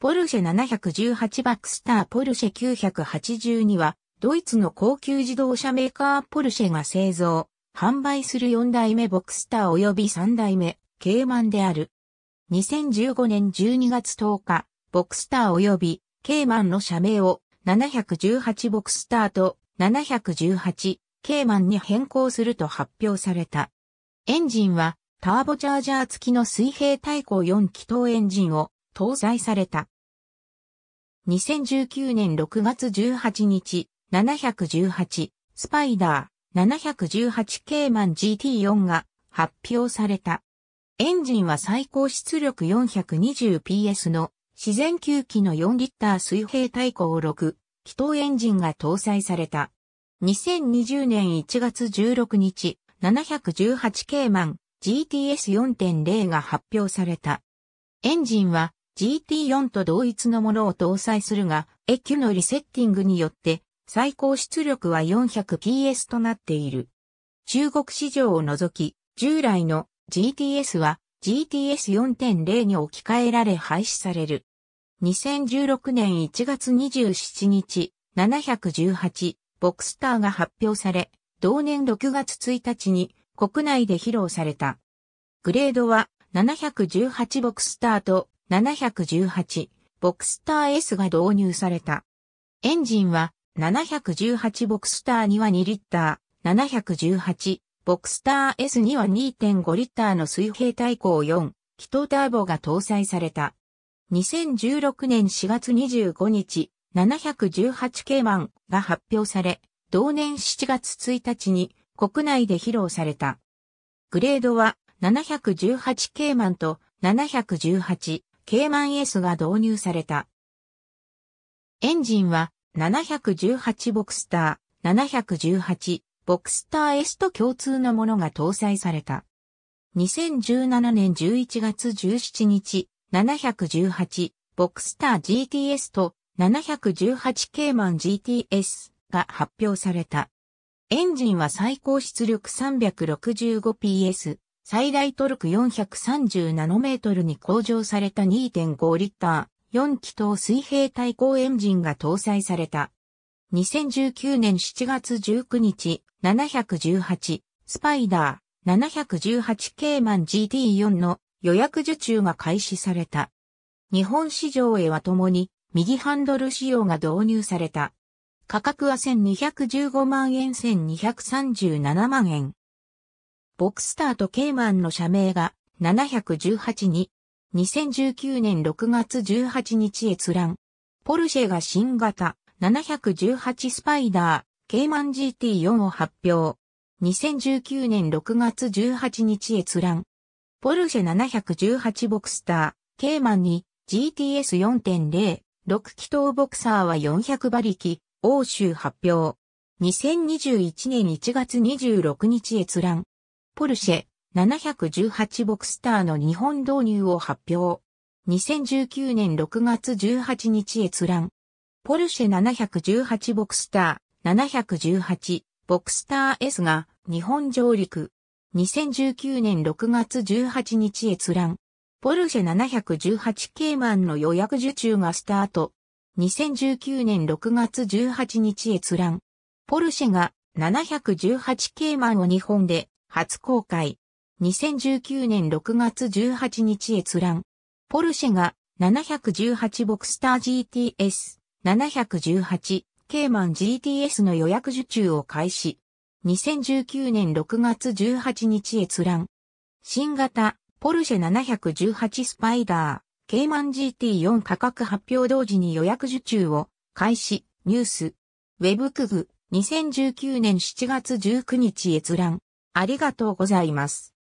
ポルシェ718バクスターポルシェ982は、ドイツの高級自動車メーカーポルシェが製造、販売する4代目ボクスター及び3代目、ケーマンである。2015年12月10日、ボクスター及びケーマンの社名を718ボクスターと718ケーマンに変更すると発表された。エンジンは、ターボチャージャー付きの水平対向4気筒エンジンを、搭載された。2019年6月18日、718スパイダー718ケーマン GT4 が発表された。エンジンは最高出力 420PS の自然吸気の4リッター水平対向6気筒エンジンが搭載された。2020年1月16日、718ケーマン GTS 4.0 が発表された。エンジンは、GT4 と同一のものを搭載するが、EQ のリセッティングによって、最高出力は 400PS となっている。中国市場を除き、従来の GTS は GTS 4.0 に置き換えられ廃止される。2016年1月27日、718ボクスターが発表され、同年6月1日に国内で披露された。グレードは、718ボクスターと、718ボクスター S が導入された。エンジンは718ボクスターには2リッター、718ボクスター S には 2.5 リッターの水平対向4気筒ターボが搭載された。2016年4月25日、718ケーマンが発表され、同年7月1日に国内で披露された。グレードは718ケーマンと718ケーマン S が導入された。エンジンは718ボクスター、718ボクスター S と共通のものが搭載された。2017年11月17日、718ボクスター GTS と718ケーマン GTS が発表された。エンジンは最高出力 365PS、最大トルク430ナノメートルに向上された 2.5 リッター4気筒水平対向エンジンが搭載された。2019年7月19日、718スパイダー718ケーマン GT4 の予約受注が開始された。日本市場へはともに右ハンドル仕様が導入された。価格は1215万円、1237万円。ボクスターとケーマンの社名が718に、2019年6月18日閲覧。ポルシェが新型718スパイダー、ケーマン GT4 を発表。2019年6月18日閲覧。ポルシェ718ボクスター、ケーマンに GTS 4.0、6気筒ボクサーは400馬力。欧州発表。2021年1月26日閲覧。ポルシェ718ボクスターの日本導入を発表。2019年6月18日閲覧。ポルシェ718ボクスター718ボクスター S が日本上陸。2019年6月18日閲覧。ポルシェ718ケーマンの予約受注がスタート。2019年6月18日閲覧。ポルシェが718ケーマンを日本で初公開。2019年6月18日閲覧。ポルシェが718ボクスター GTS、718ケーマン GTS の予約受注を開始。2019年6月18日閲覧。新型ポルシェ718スパイダー。ケーマン GT4 価格発表同時に予約受注を開始、ニュース。ウェブクグ、2019年7月19日閲覧。ありがとうございます。